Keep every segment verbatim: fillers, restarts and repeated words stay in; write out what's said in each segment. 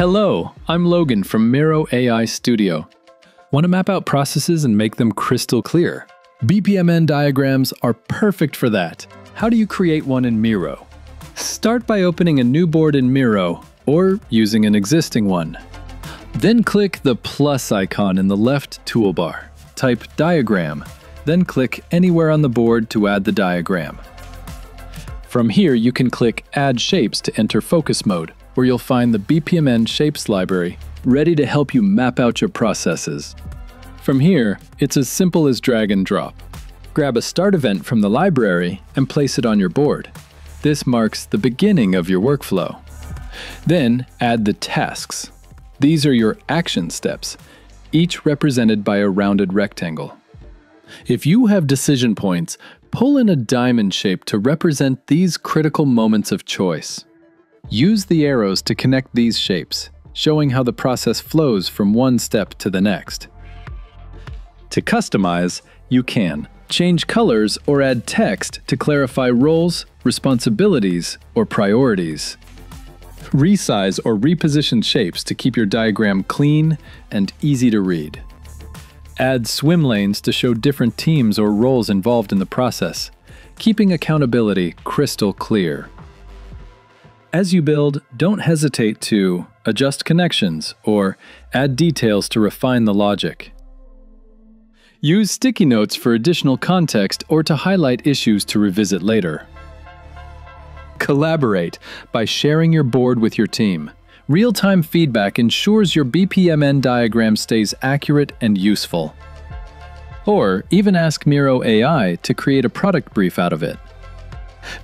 Hello, I'm Logan from Miro A I Studio. Want to map out processes and make them crystal clear? B P M N diagrams are perfect for that. How do you create one in Miro? Start by opening a new board in Miro or using an existing one. Then click the plus icon in the left toolbar. Type diagram, then click anywhere on the board to add the diagram. From here, you can click Add Shapes to enter focus mode, where you'll find the B P M N Shapes library ready to help you map out your processes. From here, it's as simple as drag and drop. Grab a start event from the library and place it on your board. This marks the beginning of your workflow. Then add the tasks. These are your action steps, each represented by a rounded rectangle. If you have decision points, pull in a diamond shape to represent these critical moments of choice. Use the arrows to connect these shapes, showing how the process flows from one step to the next. To customize, you can change colors or add text to clarify roles, responsibilities, or priorities. Resize or reposition shapes to keep your diagram clean and easy to read. Add swim lanes to show different teams or roles involved in the process, keeping accountability crystal clear. As you build, don't hesitate to adjust connections or add details to refine the logic. Use sticky notes for additional context or to highlight issues to revisit later. Collaborate by sharing your board with your team. Real-time feedback ensures your B P M N diagram stays accurate and useful. Or even ask Miro A I to create a product brief out of it.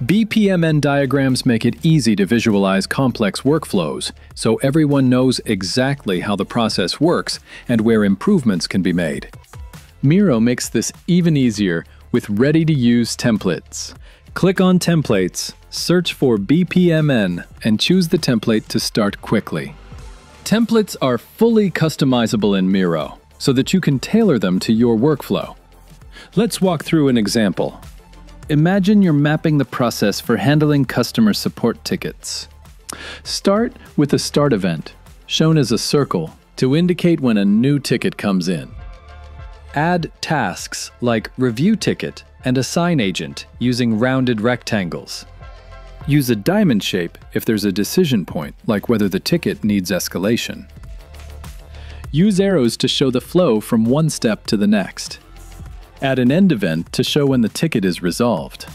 B P M N diagrams make it easy to visualize complex workflows, so everyone knows exactly how the process works and where improvements can be made. Miro makes this even easier with ready-to-use templates. Click on Templates, search for B P M N, and choose the template to start quickly. Templates are fully customizable in Miro, so that you can tailor them to your workflow. Let's walk through an example. Imagine you're mapping the process for handling customer support tickets. Start with a start event, shown as a circle, to indicate when a new ticket comes in. Add tasks like review ticket and assign agent using rounded rectangles. Use a diamond shape if there's a decision point, like whether the ticket needs escalation. Use arrows to show the flow from one step to the next. Add an end event to show when the ticket is resolved.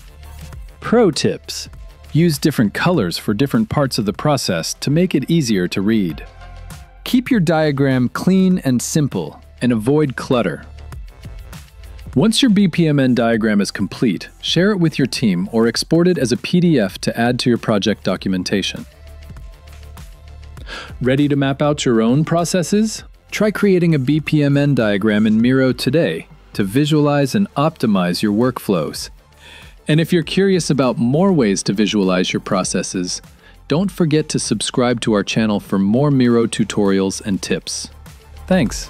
Pro tips: use different colors for different parts of the process to make it easier to read. Keep your diagram clean and simple and avoid clutter. Once your B P M N diagram is complete, share it with your team or export it as a P D F to add to your project documentation. Ready to map out your own processes? Try creating a B P M N diagram in Miro today to visualize and optimize your workflows. And if you're curious about more ways to visualize your processes, don't forget to subscribe to our channel for more Miro tutorials and tips. Thanks.